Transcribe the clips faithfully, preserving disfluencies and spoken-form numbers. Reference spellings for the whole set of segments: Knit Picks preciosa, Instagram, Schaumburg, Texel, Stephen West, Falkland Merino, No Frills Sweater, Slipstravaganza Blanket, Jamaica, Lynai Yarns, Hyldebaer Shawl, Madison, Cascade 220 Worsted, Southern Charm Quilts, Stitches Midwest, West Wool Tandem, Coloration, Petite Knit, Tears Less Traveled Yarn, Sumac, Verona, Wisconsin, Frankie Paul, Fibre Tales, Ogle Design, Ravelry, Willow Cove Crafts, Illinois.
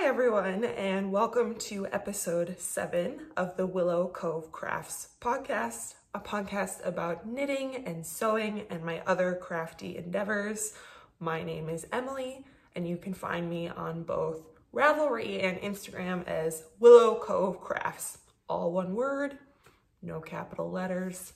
Hi everyone, and welcome to episode seven of the Willow Cove Crafts podcast, a podcast about knitting and sewing and my other crafty endeavors. My name is Emily, and you can find me on both Ravelry and Instagram as Willow Cove Crafts, all one word, no capital letters.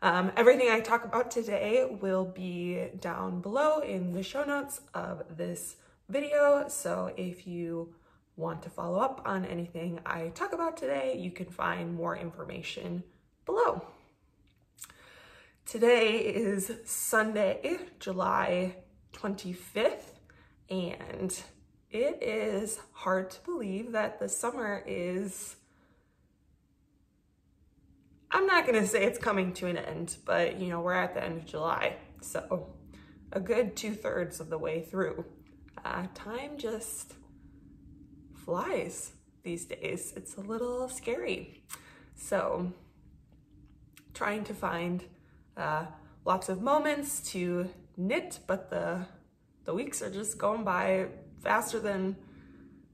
Um, everything I talk about today will be down below in the show notes of this video, so if you want to follow up on anything I talk about today, you can find more information below. Today is Sunday, July twenty-fifth, and it is hard to believe that the summer is, I'm not going to say it's coming to an end, but you know, we're at the end of July, so a good two-thirds of the way through. Uh, time just flies these days. It's a little scary. So trying to find uh, lots of moments to knit, but the the weeks are just going by faster than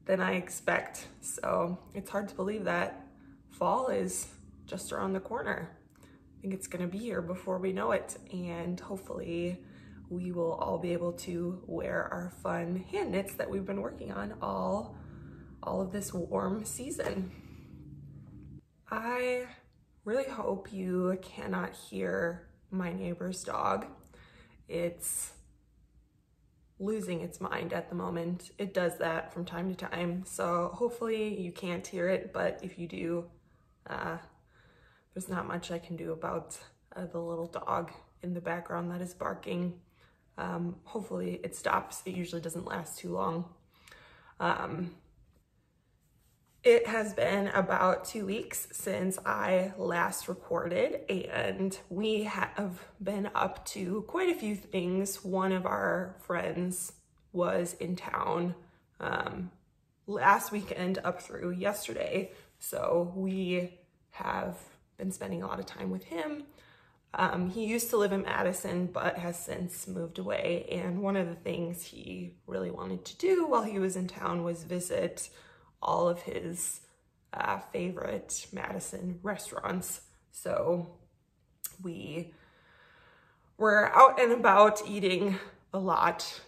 than I expect. So it's hard to believe that fall is just around the corner. I think it's going to be here before we know it, and hopefully we will all be able to wear our fun hand knits that we've been working on all, all of this warm season. I really hope you cannot hear my neighbor's dog. It's losing its mind at the moment. It does that from time to time, so hopefully you can't hear it, but if you do, uh, there's not much I can do about uh, the little dog in the background that is barking. Um, hopefully it stops. It usually doesn't last too long. Um, it has been about two weeks since I last recorded, and we have been up to quite a few things. One of our friends was in town um, last weekend up through yesterday, so we have been spending a lot of time with him. Um, he used to live in Madison, but has since moved away, and one of the things he really wanted to do while he was in town was visit all of his uh, favorite Madison restaurants. So we were out and about eating a lot.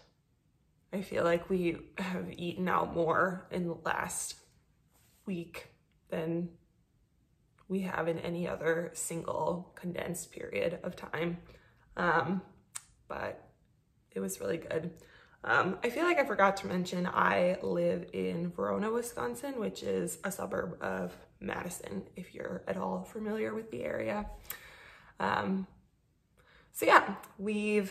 I feel like we have eaten out more in the last week than we have in any other single condensed period of time, um, but it was really good. Um, I feel like I forgot to mention I live in Verona, Wisconsin, which is a suburb of Madison, if you're at all familiar with the area. Um, so yeah, we've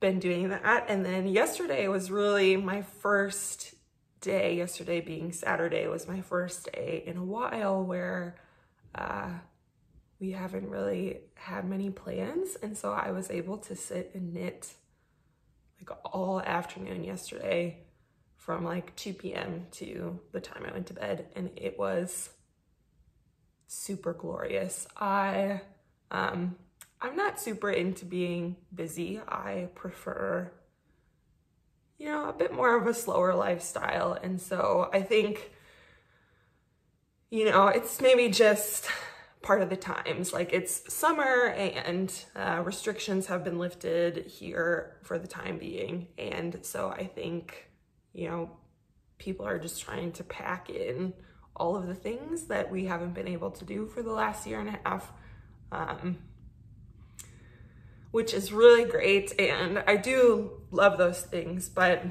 been doing that, and then yesterday was really my first day, yesterday being Saturday, was my first day in a while where Uh, we haven't really had many plans, and so I was able to sit and knit like all afternoon yesterday from like two p m to the time I went to bed, and it was super glorious. I, um, I'm not super into being busy. I prefer, you know, a bit more of a slower lifestyle, and so I think you know, it's maybe just part of the times. Like, it's summer and uh, restrictions have been lifted here for the time being. And so I think, you know, people are just trying to pack in all of the things that we haven't been able to do for the last year and a half, um, which is really great. And I do love those things, but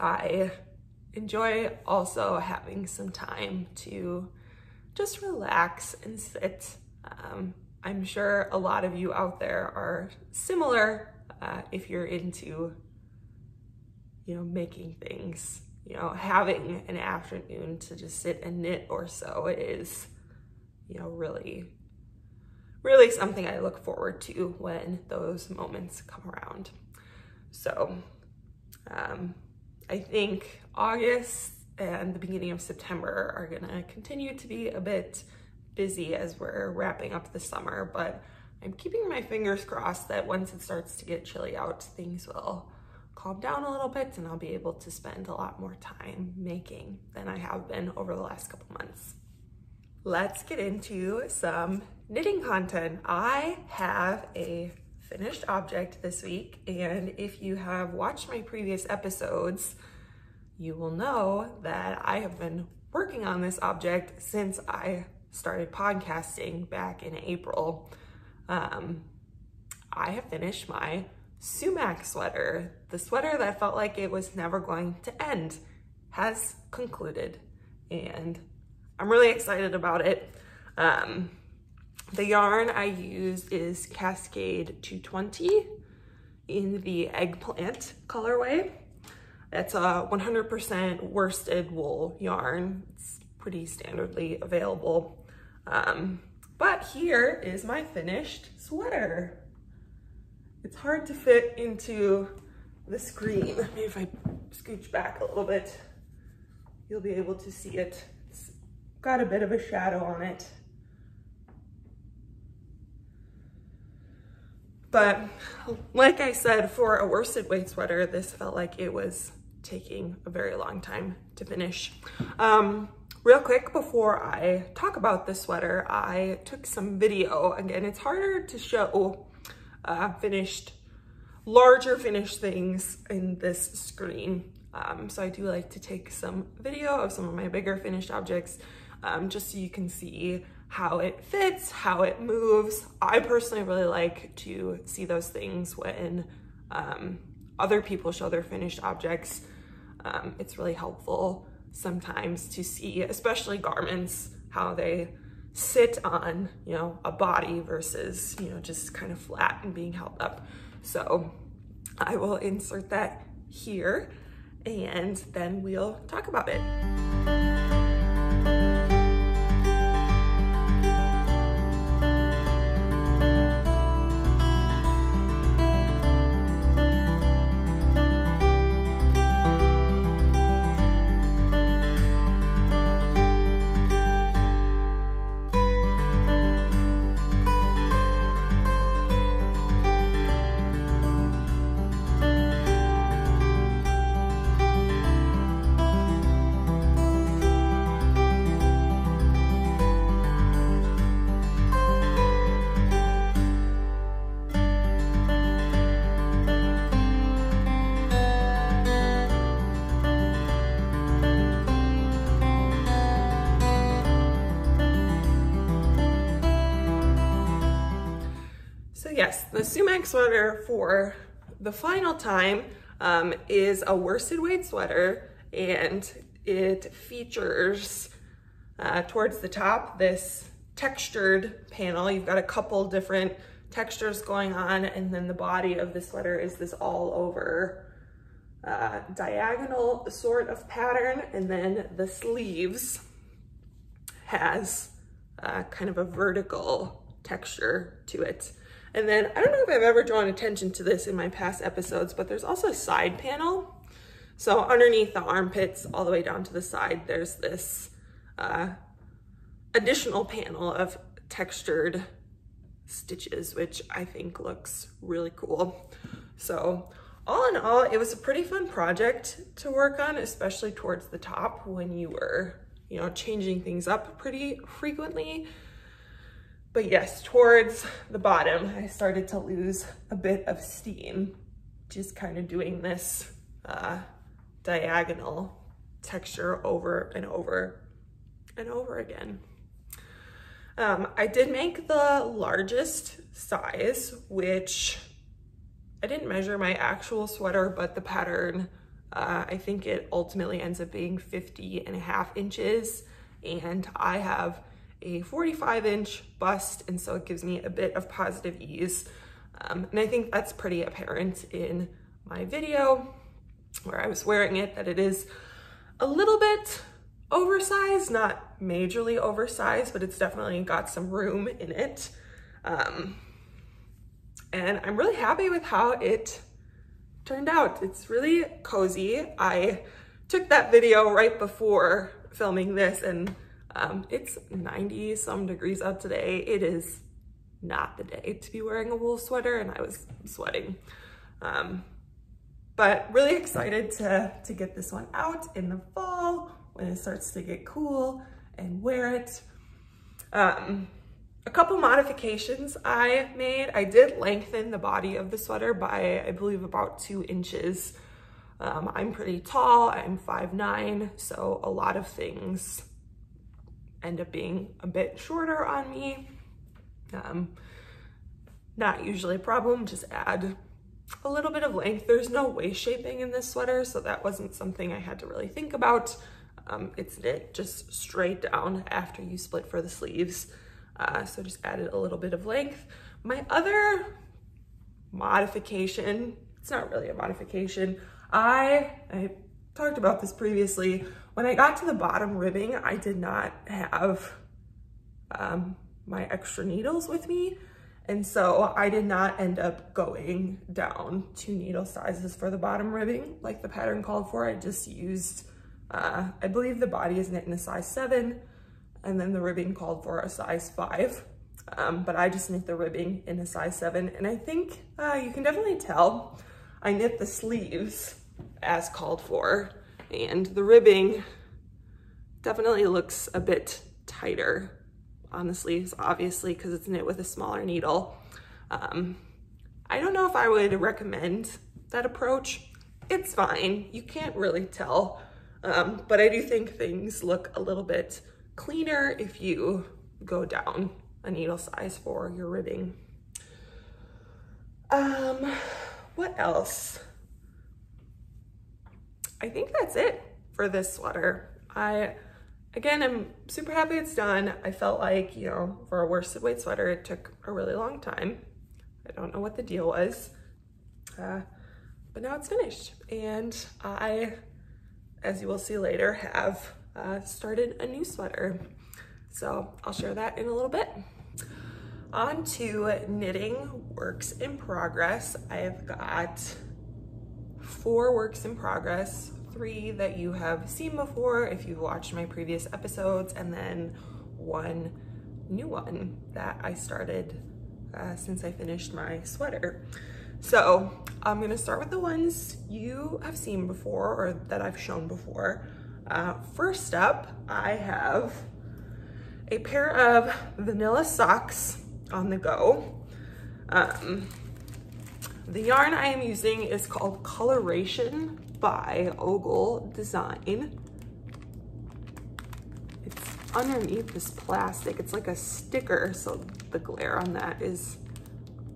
I enjoy also having some time to just relax and sit. Um, I'm sure a lot of you out there are similar uh, if you're into, you know, making things. You know, having an afternoon to just sit and knit or sew is, you know, really, really something I look forward to when those moments come around. So, um, I think August and the beginning of September are gonna continue to be a bit busy as we're wrapping up the summer, but I'm keeping my fingers crossed that once it starts to get chilly out, things will calm down a little bit and I'll be able to spend a lot more time making than I have been over the last couple months. Let's get into some knitting content. I have a finished object this week, and if you have watched my previous episodes, you will know that I have been working on this object since I started podcasting back in April. Um, I have finished my Sumac sweater. The sweater that felt like it was never going to end has concluded, and I'm really excited about it. Um, the yarn I used is Cascade two twenty in the eggplant colorway. That's a one hundred percent worsted wool yarn. It's pretty standardly available. Um, but here is my finished sweater. It's hard to fit into the screen. Maybe if I scooch back a little bit, you'll be able to see it. Got a bit of a shadow on it. But like I said, for a worsted weight sweater, this felt like it was taking a very long time to finish. Um, real quick, before I talk about this sweater, I took some video. Again, it's harder to show uh, finished, larger finished things in this screen. Um, so I do like to take some video of some of my bigger finished objects, um, just so you can see how it fits, how it moves. I personally really like to see those things when um, other people show their finished objects. Um, it's really helpful sometimes to see, especially garments, how they sit on, you know, a body versus, you know, just kind of flat and being held up. So I will insert that here, and then we'll talk about it. Yes, the Sumac sweater for the final time um, is a worsted weight sweater, and it features uh, towards the top this textured panel. You've got a couple different textures going on, and then the body of the sweater is this all over uh, diagonal sort of pattern, and then the sleeves has uh, kind of a vertical texture to it. And then, I don't know if I've ever drawn attention to this in my past episodes, but there's also a side panel. So underneath the armpits, all the way down to the side, there's this uh, additional panel of textured stitches, which I think looks really cool. So all in all, it was a pretty fun project to work on, especially towards the top when you were, you know, changing things up pretty frequently. But yes, towards the bottom, I started to lose a bit of steam, just kind of doing this uh, diagonal texture over and over and over again. Um, I did make the largest size, which I didn't measure my actual sweater, but the pattern, uh, I think it ultimately ends up being fifty and a half inches, and I have a forty-five inch bust, and so it gives me a bit of positive ease. Um, and I think that's pretty apparent in my video where I was wearing it, that it is a little bit oversized, not majorly oversized, but it's definitely got some room in it. Um, and I'm really happy with how it turned out. It's really cozy. I took that video right before filming this, and Um, it's ninety some degrees out today. It is not the day to be wearing a wool sweater, and I was sweating. Um, But really excited to, to get this one out in the fall when it starts to get cool and wear it. Um, a couple modifications I made. I did lengthen the body of the sweater by, I believe, about two inches. Um, I'm pretty tall, I'm five nine, so a lot of things end up being a bit shorter on me. Um, not usually a problem, just add a little bit of length. There's no waist shaping in this sweater, so that wasn't something I had to really think about. Um, it's knit just straight down after you split for the sleeves. Uh, so just added a little bit of length. My other modification, it's not really a modification. I, I talked about this previously. When I got to the bottom ribbing, I did not have um, my extra needles with me. And so I did not end up going down two needle sizes for the bottom ribbing like the pattern called for. I just used, uh, I believe the body is knit in a size seven, and then the ribbing called for a size five. Um, but I just knit the ribbing in a size seven. And I think uh, you can definitely tell I knit the sleeves as called for, and the ribbing definitely looks a bit tighter on the sleeves, obviously, because it's knit with a smaller needle. Um, I don't know if I would recommend that approach. It's fine, you can't really tell, um, but I do think things look a little bit cleaner if you go down a needle size for your ribbing. Um, what else? I think that's it for this sweater. I Again, I'm super happy it's done. I felt like, you know, for a worsted weight sweater, it took a really long time. I don't know what the deal was, uh, but now it's finished. And I, as you will see later, have uh, started a new sweater. So I'll share that in a little bit. On to knitting works in progress. I've got four works in progress. Three that you have seen before if you've watched my previous episodes, and then one new one that I started uh, since I finished my sweater. So I'm gonna start with the ones you have seen before, or that I've shown before. Uh, first up, I have a pair of vanilla socks on the go. Um, the yarn I am using is called Coloration by Ogle Design. It's underneath this plastic. It's like a sticker, so the glare on that is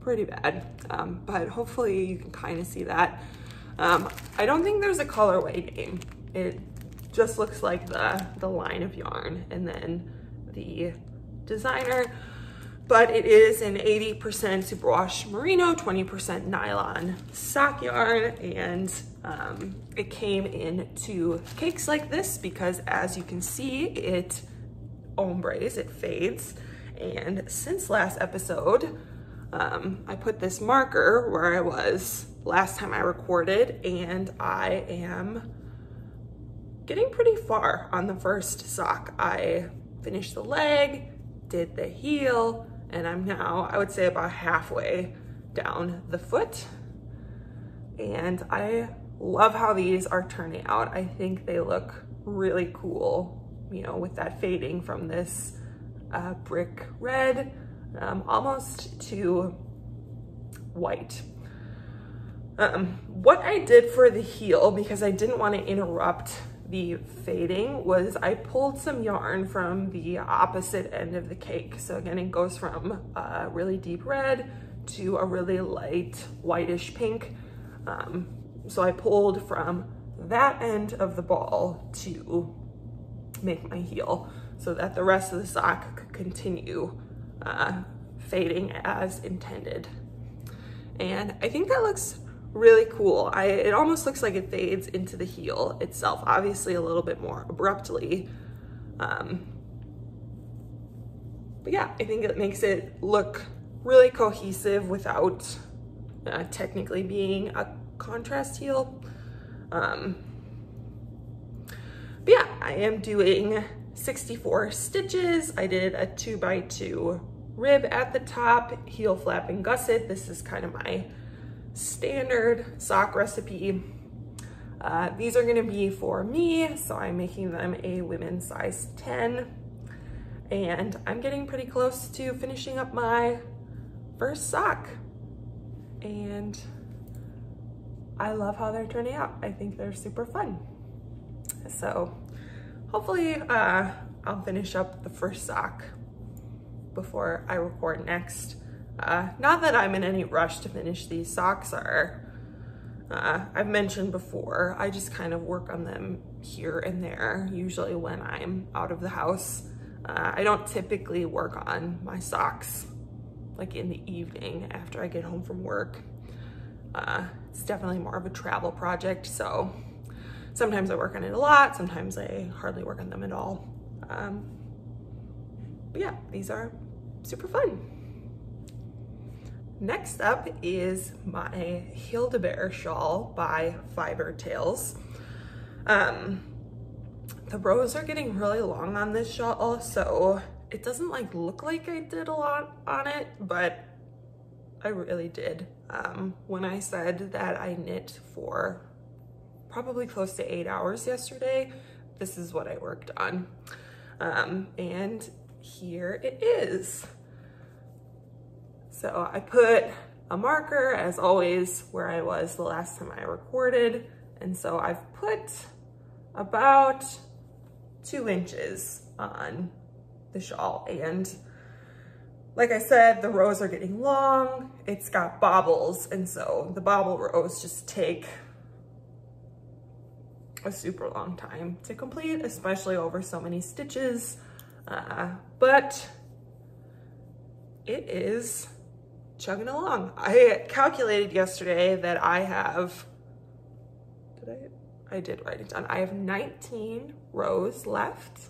pretty bad, um, but hopefully you can kind of see that. Um, I don't think there's a colorway name. It just looks like the, the line of yarn and then the designer, but it is an eighty percent superwash merino, twenty percent nylon sock yarn, and Um, it came in two cakes like this because, as you can see, it ombres, it fades. And since last episode, um, I put this marker where I was last time I recorded, and I am getting pretty far on the first sock. I finished the leg, did the heel, and I'm now, I would say, about halfway down the foot. And I love how these are turning out. I think they look really cool, you know, with that fading from this uh, brick red, um, almost to white. Um, what I did for the heel, because I didn't want to interrupt the fading, was I pulled some yarn from the opposite end of the cake. So again, it goes from a really deep red to a really light whitish pink. Um, So I pulled from that end of the ball to make my heel so that the rest of the sock could continue uh, fading as intended. And I think that looks really cool. I, it almost looks like it fades into the heel itself, obviously a little bit more abruptly. Um, but yeah, I think it makes it look really cohesive without uh, technically being a contrast heel. Um, but yeah, I am doing sixty-four stitches. I did a two by two rib at the top, heel flap and gusset. This is kind of my standard sock recipe. Uh, these are gonna be for me, so I'm making them a women's size ten. And I'm getting pretty close to finishing up my first sock. And I love how they're turning out. I think they're super fun. So hopefully uh, I'll finish up the first sock before I record next. Uh, not that I'm in any rush to finish these socks are, uh, I've mentioned before, I just kind of work on them here and there, usually when I'm out of the house. Uh, I don't typically work on my socks like in the evening after I get home from work. Uh, it's definitely more of a travel project, so sometimes I work on it a lot, sometimes I hardly work on them at all. Um, but yeah, these are super fun. Next up is my Hyldebaer Shawl by Fibre Tales. Um, The rows are getting really long on this shawl, so it doesn't like look like I did a lot on it, but I really did. Um, when I said that I knit for probably close to eight hours yesterday, this is what I worked on. Um, and here it is. So I put a marker, as always, where I was the last time I recorded. And so I've put about two inches on the shawl, and like I said, the rows are getting long, it's got bobbles, and so the bobble rows just take a super long time to complete, especially over so many stitches, uh, but it is chugging along. I calculated yesterday that I have, did I I did write it down. I have nineteen rows left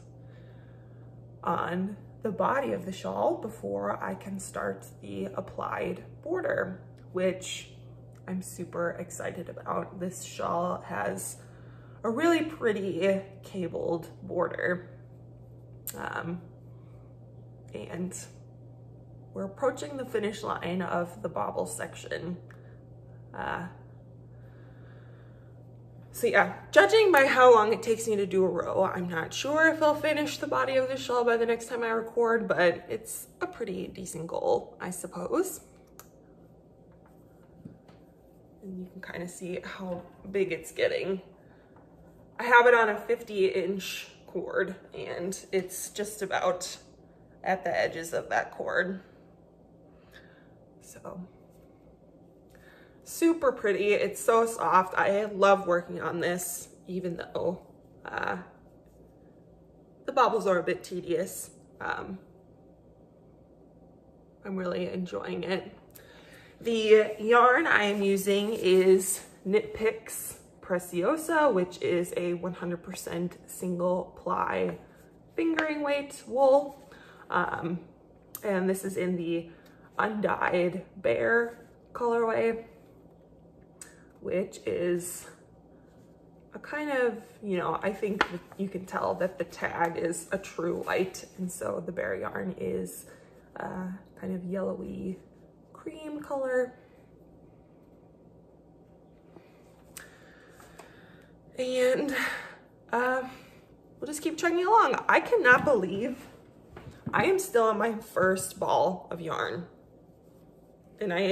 on the body of the shawl before I can start the applied border, which I'm super excited about. This shawl has a really pretty cabled border. Um, and we're approaching the finish line of the bobble section. Uh, So yeah, judging by how long it takes me to do a row, I'm not sure if I'll finish the body of the shawl by the next time I record, but it's a pretty decent goal, I suppose. And you can kind of see how big it's getting. I have it on a fifty inch cord, and it's just about at the edges of that cord. So. Super pretty, it's so soft. I love working on this, even though uh, the bobbles are a bit tedious. Um, I'm really enjoying it. The yarn I am using is Knit Picks Preciosa, which is a one hundred percent single ply fingering weight wool. Um, and this is in the undyed bear colorway, which is a kind of, you know, I think you can tell that the tag is a true white, and so the bear yarn is uh, kind of yellowy cream color. And uh, we'll just keep chugging along. I cannot believe I am still on my first ball of yarn, and I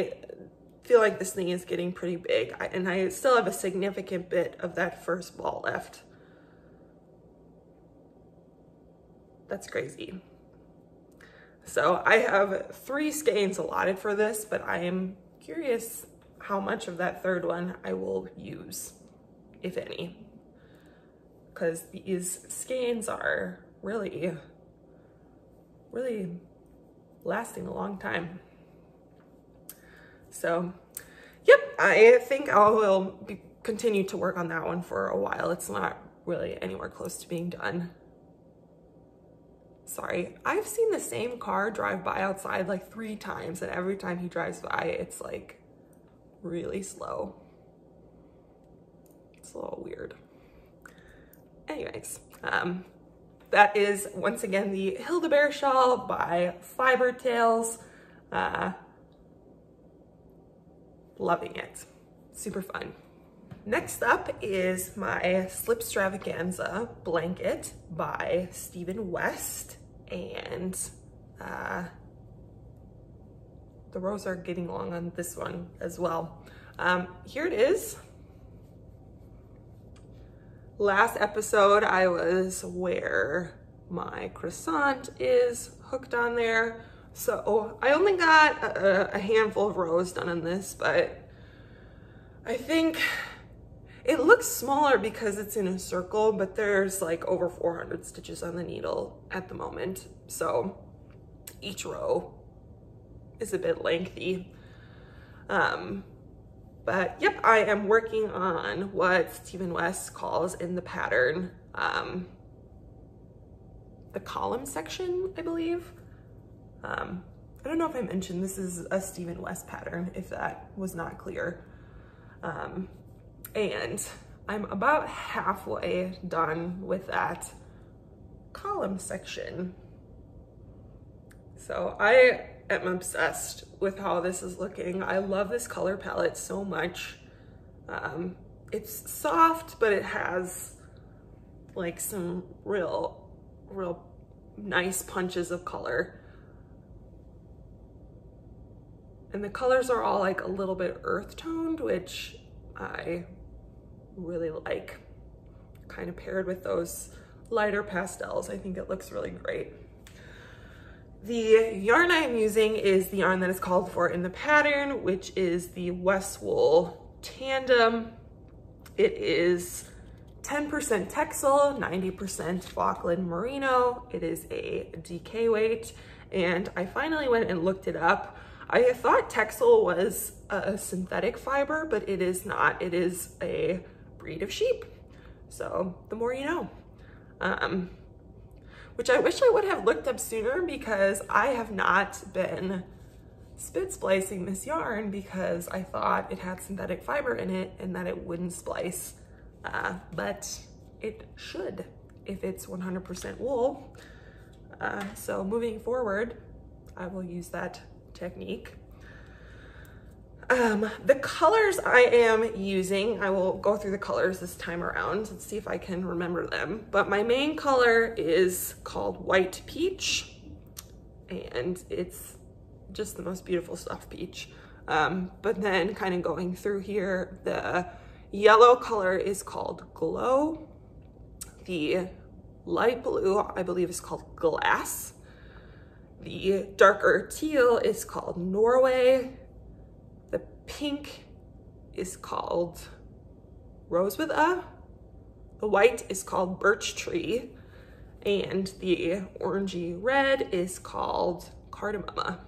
feel like this thing is getting pretty big, I, and I still have a significant bit of that first ball left. That's crazy. So I have three skeins allotted for this, but I am curious how much of that third one I will use, if any, because these skeins are really, really lasting a long time. So, yep, I think I will be, continue to work on that one for a while. It's not really anywhere close to being done. Sorry, I've seen the same car drive by outside like three times, and every time he drives by, it's like really slow. It's a little weird. Anyways, um, that is once again the Hyldebaer Shawl by Fibre Tales. Uh, Loving it. super fun. Next up is my Slipstravaganza Blanket by Stephen West, and uh, the rows are getting long on this one as well. Um, here it is. Last episode I was where my croissant is hooked on there, so oh, I only got a, a handful of rows done on this, but I think it looks smaller because it's in a circle, but there's like over four hundred stitches on the needle at the moment. So each row is a bit lengthy. Um, but yep, I am working on what Stephen West calls in the pattern, um, the column section, I believe. Um, I don't know if I mentioned this is a Stephen West pattern, if that was not clear. Um, and I'm about halfway done with that column section. So I am obsessed with how this is looking. I love this color palette so much. Um, it's soft, but it has like some real, real nice punches of color. And the colors are all like a little bit earth toned, which I really like, kind of paired with those lighter pastels. I think it looks really great. The yarn I'm using is the yarn that is called for in the pattern, which is the West Wool Tandem. It is ten percent Texel, ninety percent Falkland Merino. It is a D K weight, and I finally went and looked it up. I thought Texel was a synthetic fiber, but it is not. It is a breed of sheep. So the more you know. Um, which I wish I would have looked up sooner, because I have not been spit splicing this yarn because I thought it had synthetic fiber in it and that it wouldn't splice. Uh, but it should if it's one hundred percent wool. Uh, so moving forward, I will use that technique. Um, the colors I am using, I will go through the colors this time around and see if I can remember them, but my main color is called White Peach, and it's just the most beautiful stuff peach. Um, but then kind of going through here, the yellow color is called Glow. The light blue, I believe, is called Glass. The darker teal is called Norway. The pink is called Rose with a. The white is called Birch Tree. And the orangey red is called Cardamoma.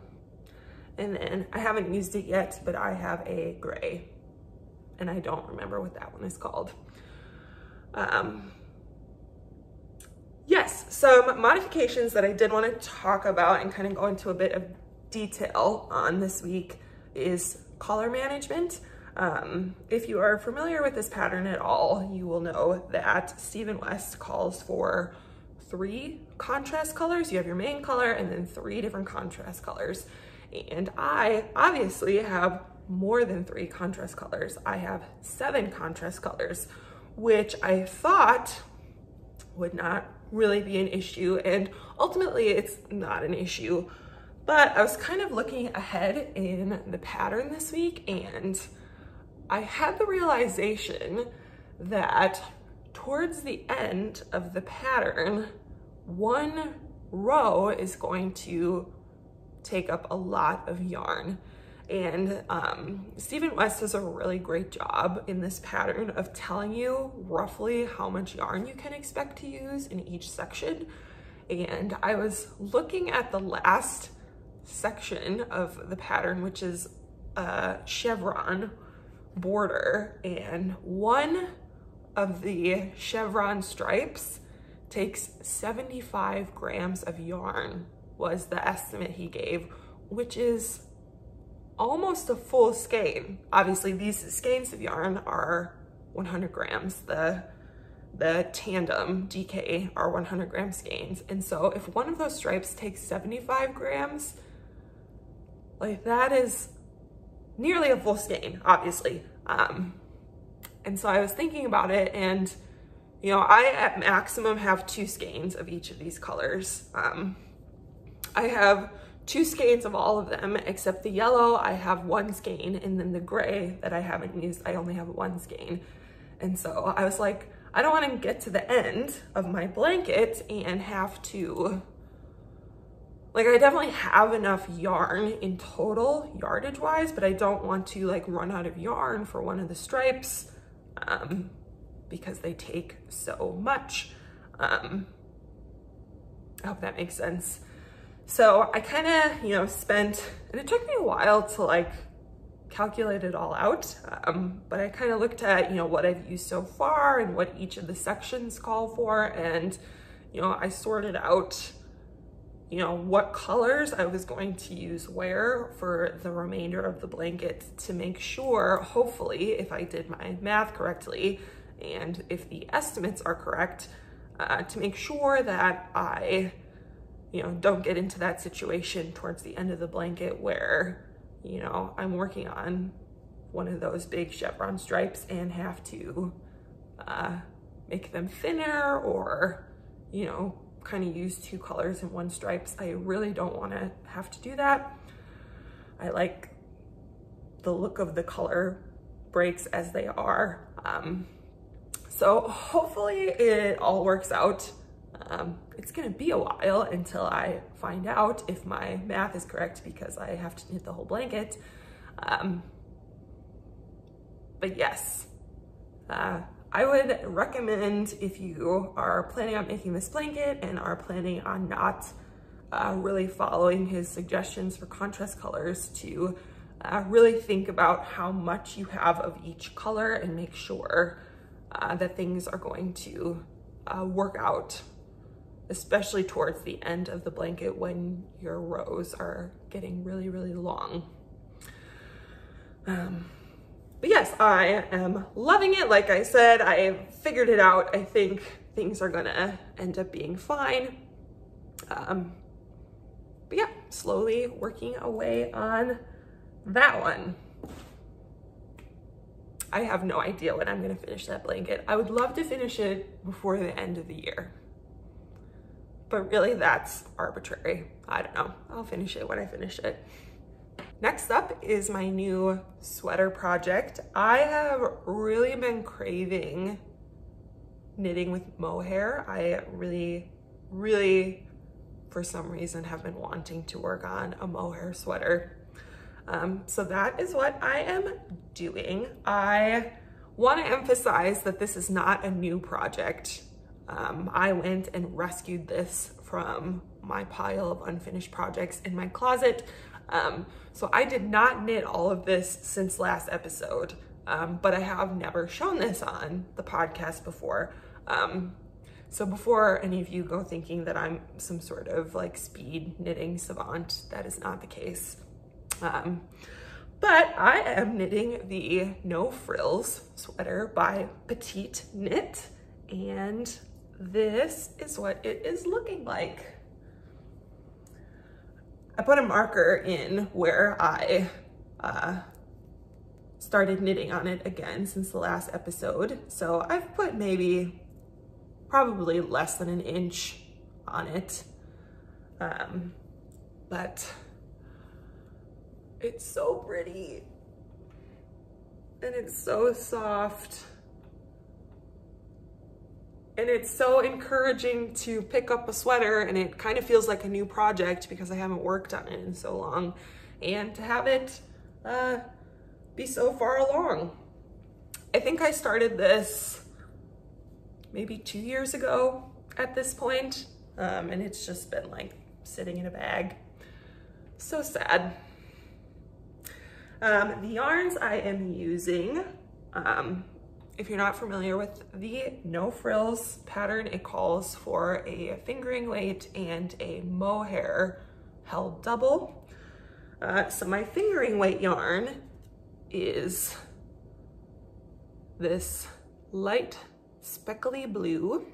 And then I haven't used it yet, but I have a gray. And I don't remember what that one is called. Um, Yes, some modifications that I did want to talk about and kind of go into a bit of detail on this week is color management. Um, if you are familiar with this pattern at all, you will know that Stephen West calls for three contrast colors. You have your main color and then three different contrast colors. And I obviously have more than three contrast colors. I have seven contrast colors, which I thought would not really be an issue, and ultimately it's not an issue, but I was kind of looking ahead in the pattern this week, and I had the realization that towards the end of the pattern, one row is going to take up a lot of yarn. And um, Stephen West does a really great job in this pattern of telling you roughly how much yarn you can expect to use in each section. And I was looking at the last section of the pattern, which is a chevron border, and one of the chevron stripes takes seventy-five grams of yarn, was the estimate he gave, which is almost a full skein. Obviously these skeins of yarn are one hundred grams. The, the Tandem D K are one hundred gram skeins. And so if one of those stripes takes seventy-five grams, like that is nearly a full skein, obviously. Um, and so I was thinking about it, and you know, I at maximum have two skeins of each of these colors. Um, I have two skeins of all of them except the yellow. I have one skein, and then the gray that I haven't used, I only have one skein. And so I was like, I don't want to get to the end of my blanket and have to, like, I definitely have enough yarn in total yardage wise, but I don't want to like run out of yarn for one of the stripes um, because they take so much. Um, I hope that makes sense. So I kind of, you know, spent, and it took me a while to like calculate it all out, um, but I kind of looked at, you know, what I've used so far and what each of the sections call for. And, you know, I sorted out, you know, what colors I was going to use where for the remainder of the blanket to make sure, hopefully, if I did my math correctly and if the estimates are correct, uh, to make sure that I, you know, don't get into that situation towards the end of the blanket where, you know, I'm working on one of those big chevron stripes and have to uh, make them thinner or, you know, kind of use two colors in one stripes. I really don't want to have to do that. I like the look of the color breaks as they are. Um, so hopefully it all works out. Um, it's gonna be a while until I find out if my math is correct because I have to knit the whole blanket. Um, but yes, uh, I would recommend if you are planning on making this blanket and are planning on not uh, really following his suggestions for contrast colors to uh, really think about how much you have of each color and make sure uh, that things are going to uh, work out, especially towards the end of the blanket when your rows are getting really, really long. Um, but yes, I am loving it. Like I said, I figured it out. I think things are gonna end up being fine. Um, but yeah, slowly working away on that one. I have no idea when I'm gonna finish that blanket. I would love to finish it before the end of the year, but really that's arbitrary. I don't know, I'll finish it when I finish it. Next up is my new sweater project. I have really been craving knitting with mohair. I really, really, for some reason, have been wanting to work on a mohair sweater. Um, so that is what I am doing. I wanna emphasize that this is not a new project. Um, I went and rescued this from my pile of unfinished projects in my closet. Um, so I did not knit all of this since last episode, um, but I have never shown this on the podcast before. Um, so before any of you go thinking that I'm some sort of like speed knitting savant, that is not the case. Um, but I am knitting the No Frills Sweater by Petite Knit, and this is what it is looking like. I put a marker in where I uh, started knitting on it again since the last episode. So I've put maybe probably less than an inch on it, um, but it's so pretty and it's so soft. And it's so encouraging to pick up a sweater, and it kind of feels like a new project because I haven't worked on it in so long, and to have it uh, be so far along. I think I started this maybe two years ago at this point, um, and it's just been like sitting in a bag. So sad. Um, the yarns I am using, um, if you're not familiar with the No Frills pattern, it calls for a fingering weight and a mohair held double. Uh, so my fingering weight yarn is this light speckly blue,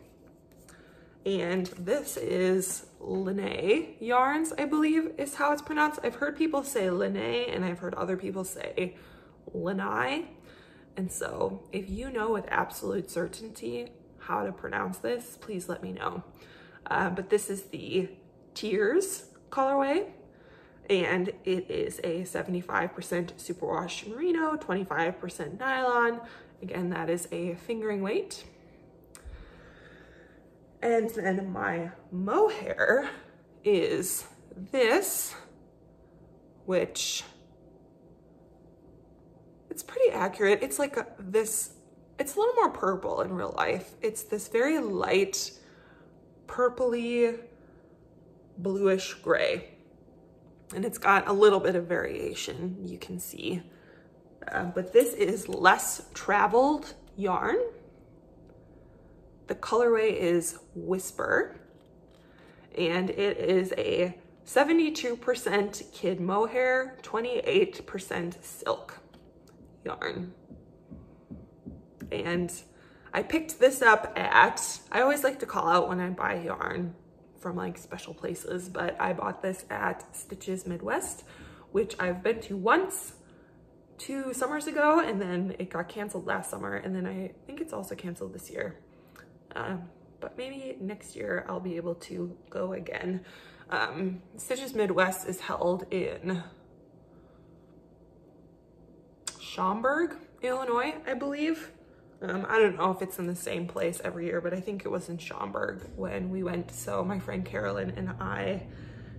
and this is Lynai Yarns, I believe is how it's pronounced. I've heard people say Lynai, and I've heard other people say Lynai. And so if you know with absolute certainty how to pronounce this, please let me know. Uh, but this is the Tears colorway, and it is a seventy-five percent superwash merino, twenty-five percent nylon. Again, that is a fingering weight. And then my mohair is this, which it's pretty accurate. It's like a, this, it's a little more purple in real life. It's this very light, purpley, bluish gray. And it's got a little bit of variation, you can see. Uh, but this is Less Traveled Yarn. The colorway is Whisper, and it is a seventy-two percent kid mohair, twenty-eight percent silk yarn. And I picked this up at, I always like to call out when I buy yarn from like special places, but I bought this at Stitches Midwest, which I've been to once, two summers ago, and then it got canceled last summer, and then I think it's also canceled this year. Um, but maybe next year I'll be able to go again. Um, Stitches Midwest is held in Schaumburg, Illinois, I believe. Um, I don't know if it's in the same place every year, but I think it was in Schaumburg when we went. So my friend Carolyn and I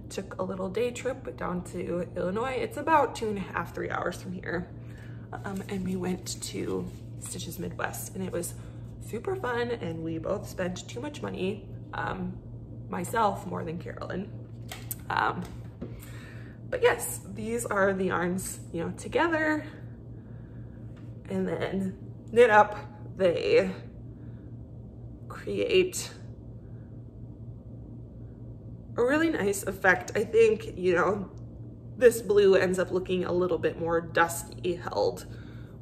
took a little day trip down to Illinois. It's about two and a half, three hours from here. Um, and we went to Stitches Midwest, and it was super fun, and we both spent too much money, um, myself more than Carolyn. Um, but yes, these are the yarns, you know, together and then knit up. They create a really nice effect. I think, you know, this blue ends up looking a little bit more dusky held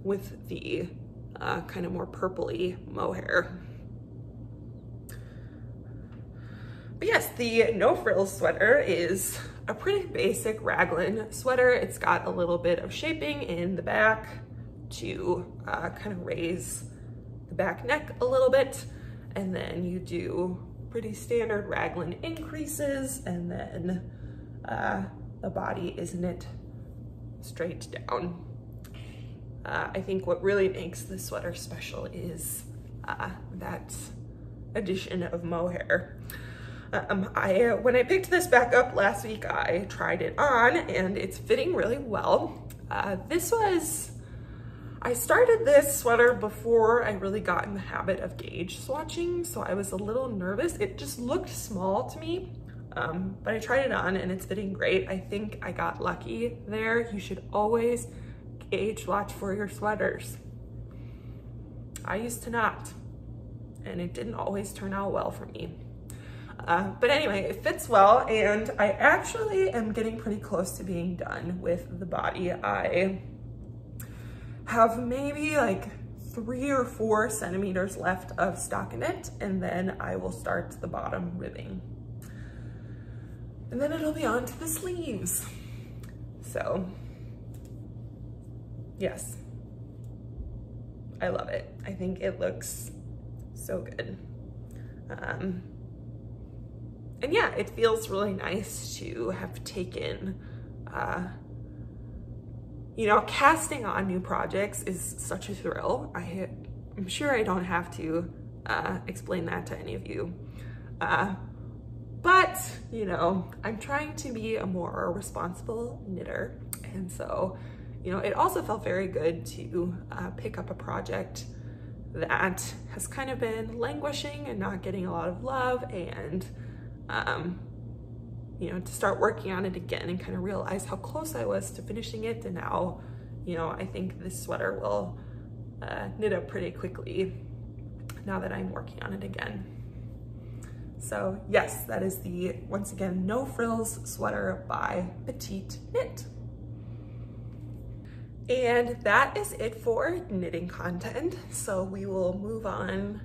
with the Uh, kind of more purpley mohair. But yes, the No Frills sweater is a pretty basic raglan sweater. It's got a little bit of shaping in the back to uh, kind of raise the back neck a little bit. And then you do pretty standard raglan increases, and then uh, the body is knit straight down. Uh, I think what really makes this sweater special is uh, that addition of mohair. Um, I, when I picked this back up last week, I tried it on, and it's fitting really well. Uh, this was, I started this sweater before I really got in the habit of gauge swatching, so I was a little nervous. It just looked small to me, um, but I tried it on and it's fitting great. I think I got lucky there. You should always gauge swatch for your sweaters. I used to not, and it didn't always turn out well for me. Uh, but anyway, it fits well, and I actually am getting pretty close to being done with the body. I have maybe like three or four centimeters left of stockinette, and then I will start the bottom ribbing. And then it'll be on to the sleeves. So, yes, I love it. I think it looks so good. Um, and yeah, it feels really nice to have taken, uh, you know, casting on new projects is such a thrill. I, I'm sure I don't have to uh, explain that to any of you. Uh, but, you know, I'm trying to be a more responsible knitter, and so, you know, it also felt very good to uh, pick up a project that has kind of been languishing and not getting a lot of love, and, um, you know, to start working on it again and kind of realize how close I was to finishing it. And now, you know, I think this sweater will uh, knit up pretty quickly now that I'm working on it again. So yes, that is the, once again, No Frills sweater by Petite Knit. And that is it for knitting content. So we will move on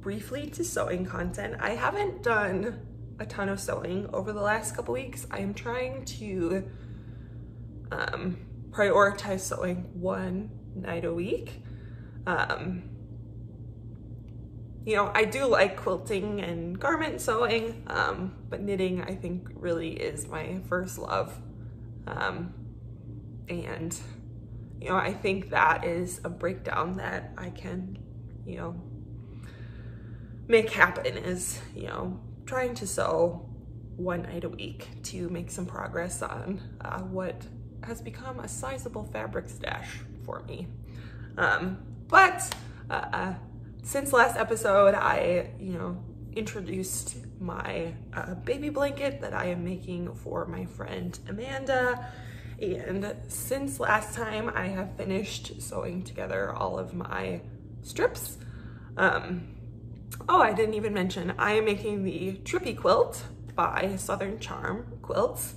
briefly to sewing content. I haven't done a ton of sewing over the last couple weeks. I am trying to um, prioritize sewing one night a week. Um, you know, I do like quilting and garment sewing, um, but knitting I think really is my first love. Um, and, you know, I think that is a breakdown that I can, you know, make happen is, you know, trying to sew one night a week to make some progress on uh, what has become a sizable fabric stash for me. Um, but uh, since last episode, I, you know, introduced my uh, baby blanket that I am making for my friend Amanda. And since last time, I have finished sewing together all of my strips. Um, oh, I didn't even mention, I am making the Trippy Quilt by Southern Charm Quilts.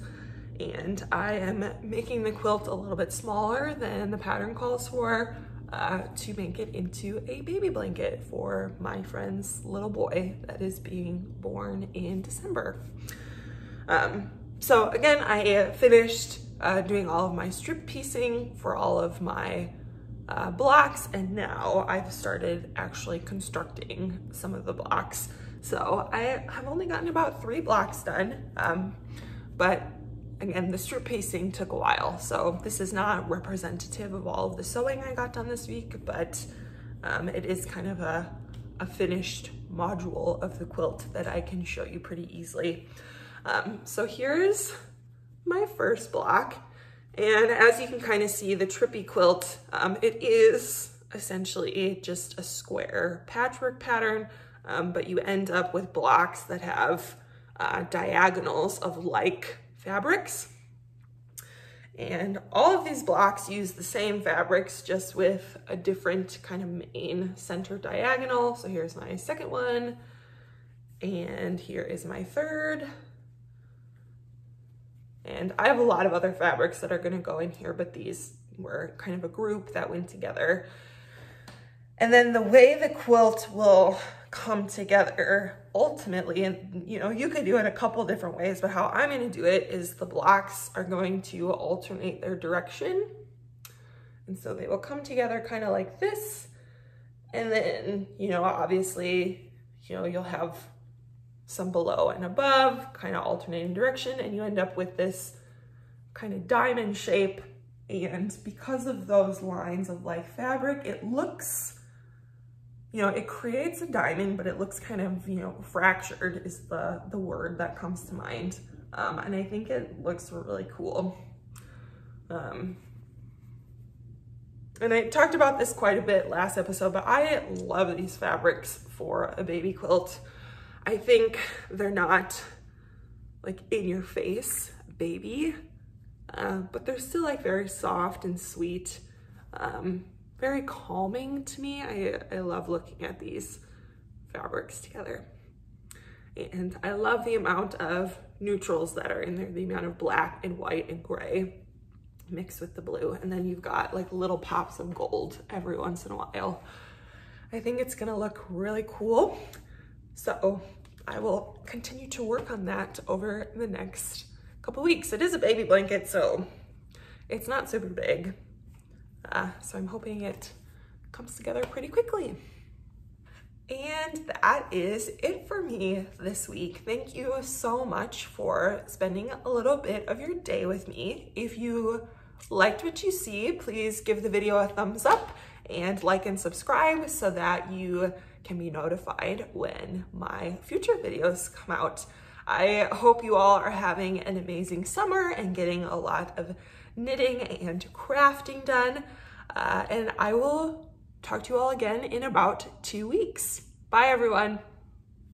And I am making the quilt a little bit smaller than the pattern calls for uh, to make it into a baby blanket for my friend's little boy that is being born in December. Um, so again, I finished uh, doing all of my strip piecing for all of my uh, blocks, and now I've started actually constructing some of the blocks. So I have only gotten about three blocks done, um, but again, the strip piecing took a while, so this is not representative of all of the sewing I got done this week, but um, it is kind of a, a finished module of the quilt that I can show you pretty easily. Um, so here's my first block, and as you can kind of see, the Trippy Quilt, um, it is essentially just a square patchwork pattern, um, but you end up with blocks that have uh, diagonals of like fabrics, and all of these blocks use the same fabrics just with a different kind of main center diagonal. So here's my second one, and here is my third, and I have a lot of other fabrics that are going to go in here, but these were kind of a group that went together. And then the way the quilt will come together ultimately, and you know, you could do it a couple different ways, but how I'm going to do it is the blocks are going to alternate their direction, and so they will come together kind of like this, and then, you know, obviously, you know, you'll have some below and above kind of alternating direction, and you end up with this kind of diamond shape. And because of those lines of like fabric, it looks, you know, it creates a diamond, but it looks kind of, you know, fractured is the, the word that comes to mind. Um, and I think it looks really cool. Um, and I talked about this quite a bit last episode, but I love these fabrics for a baby quilt. I think they're not like in your face baby, uh, but they're still like very soft and sweet. Um, very calming to me. I, I love looking at these fabrics together. And I love the amount of neutrals that are in there, the amount of black and white and gray mixed with the blue. And then you've got like little pops of gold every once in a while. I think it's gonna look really cool. So I will continue to work on that over the next couple weeks. It is a baby blanket, so it's not super big. Uh, so I'm hoping it comes together pretty quickly. And that is it for me this week. Thank you so much for spending a little bit of your day with me. If you liked what you see, please give the video a thumbs up and like and subscribe so that you can be notified when my future videos come out. I hope you all are having an amazing summer and getting a lot of knitting and crafting done, uh, and I will talk to you all again in about two weeks. Bye everyone!